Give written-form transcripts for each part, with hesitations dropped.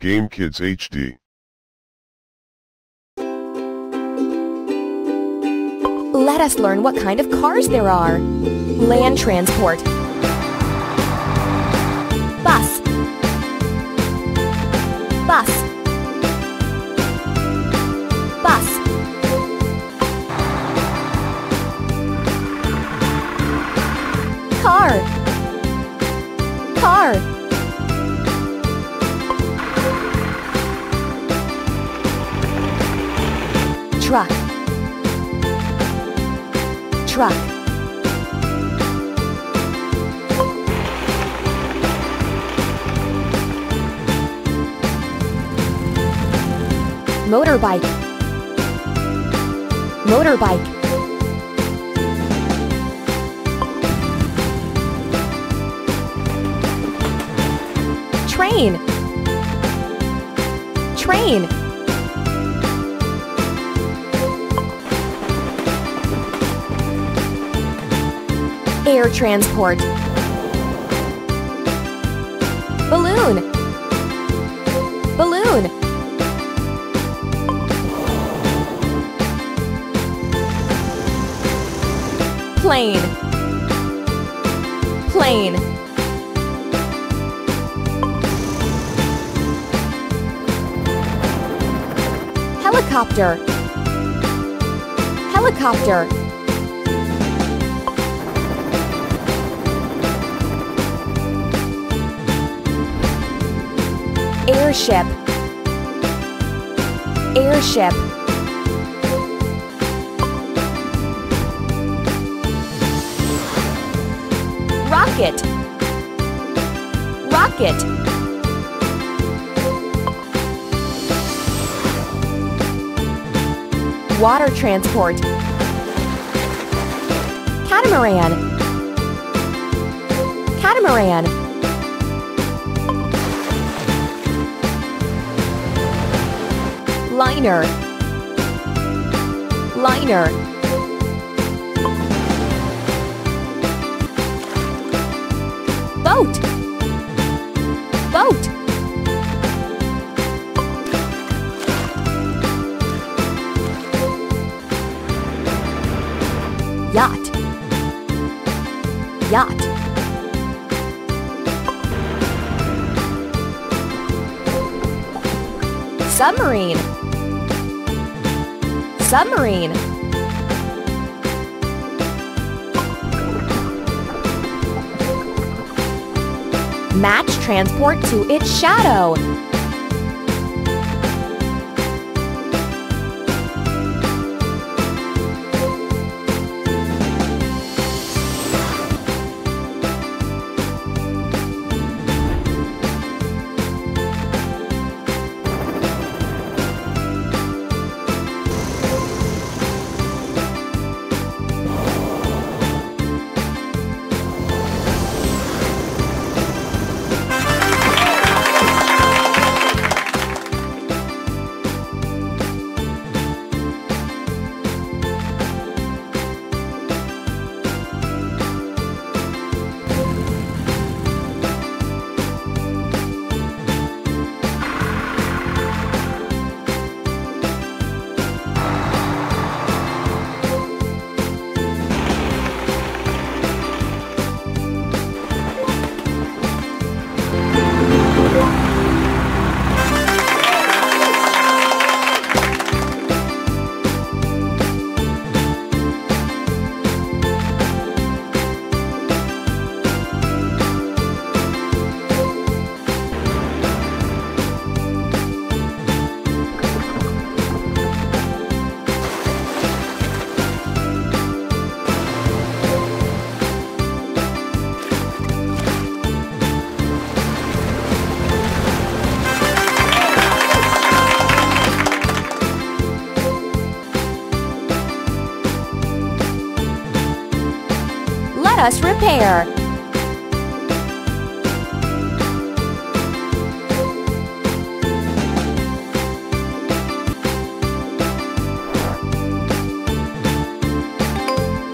GameKids HD. Let us learn what kind of cars there are. Land transport. Bus. Bus. Bus. Car. Car. Truck. Truck. Motorbike. Motorbike. Train. Train. Air transport. Balloon. Balloon. Plane. Plane. Helicopter. Helicopter. Airship. Airship. Rocket. Rocket. Water transport. Catamaran. Catamaran. Liner. Liner. Boat. Boat. Yacht. Yacht. Submarine. Submarine. Match transport to its shadow. Let us repair.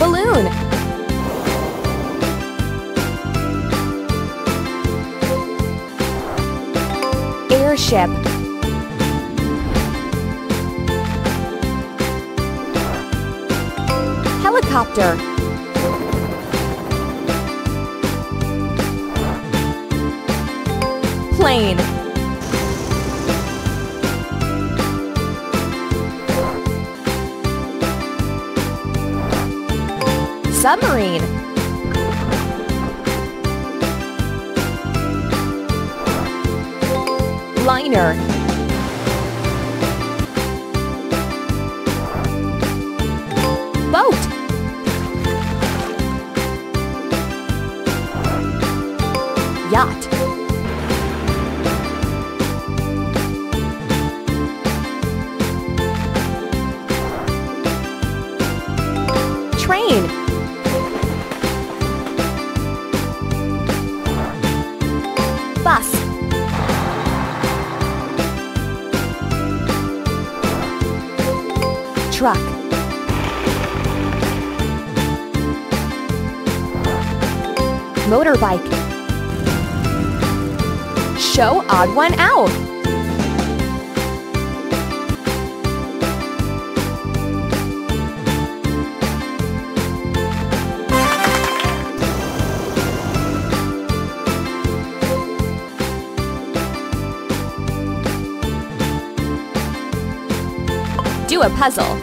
Balloon. Air your ship. Helicopter. Plane. Submarine. Liner. Boat. Yacht. Train. Bus. Truck. Motorbike. Show odd one out. Do a puzzle.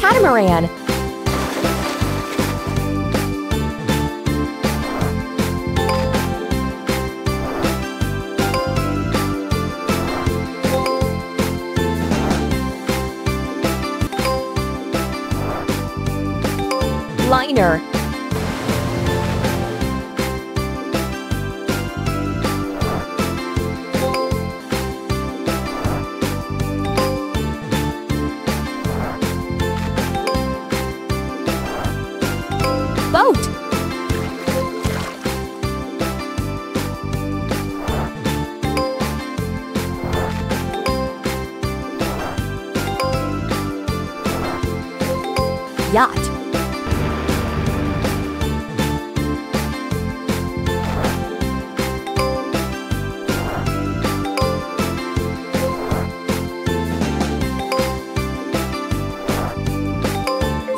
Catamaran. Liner. Boat. Yacht.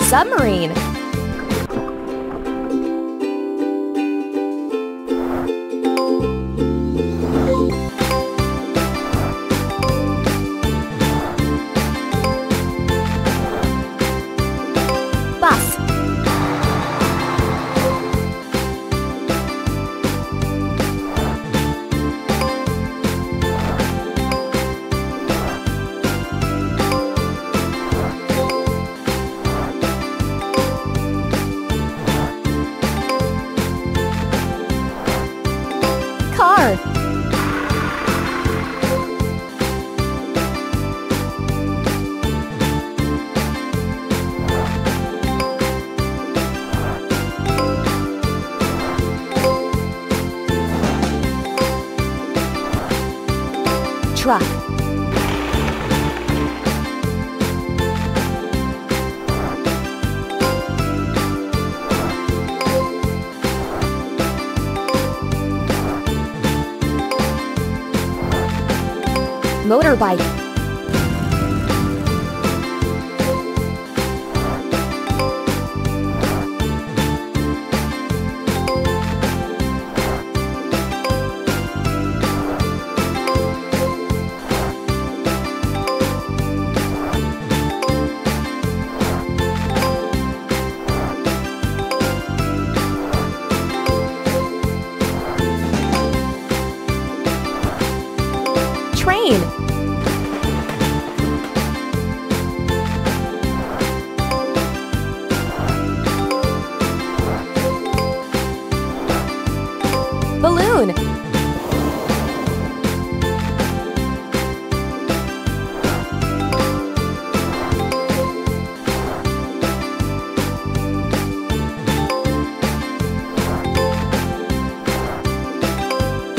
Submarine. Bus. Car. Truck. Motorbike. Train. Balloon.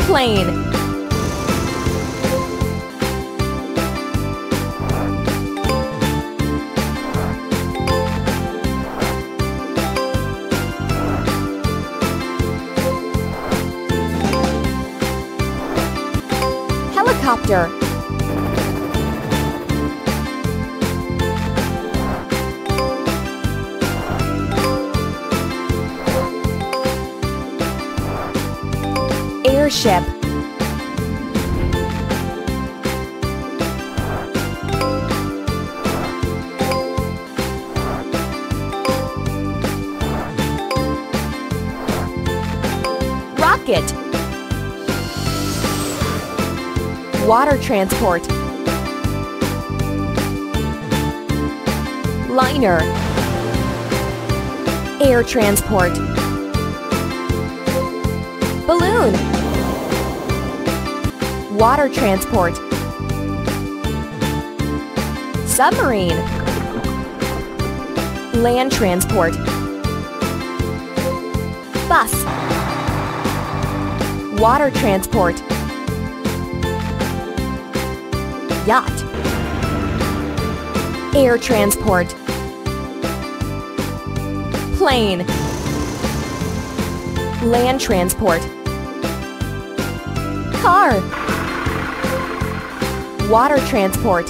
Plane. helicopter. Airship. Rocket. Water transport. Liner. Air transport. Balloon. Water transport. Submarine. Land transport. Bus. Water transport. Yacht. Air transport. Plane. Land transport. Car. Water transport.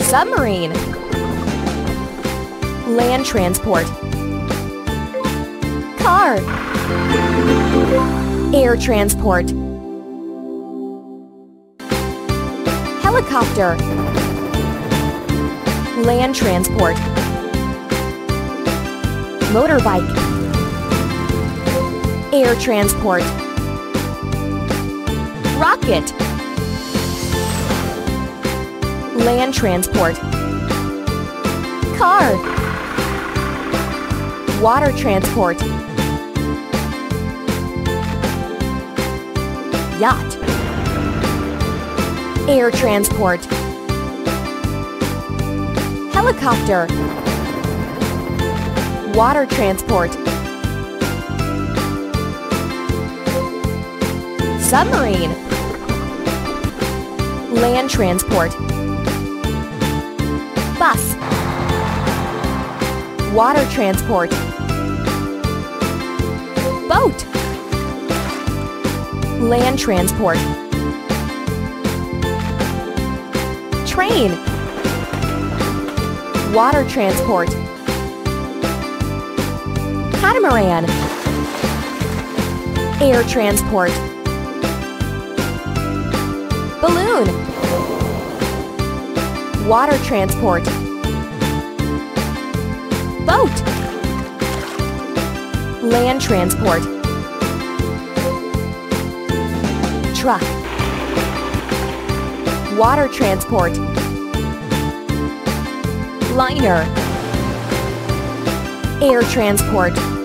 Submarine. Land transport. Car. Air transport. Helicopter. Land transport. Motorbike. Air transport. Rocket. Land transport. Car. Water transport. Yacht. Air transport. Helicopter. Water transport. Submarine. Land transport. Bus. Water transport. Boat. Land transport. Train. Water transport. Catamaran. Air transport. Balloon. Water transport. Boat. Land transport. Truck. Water transport. Liner. Air transport.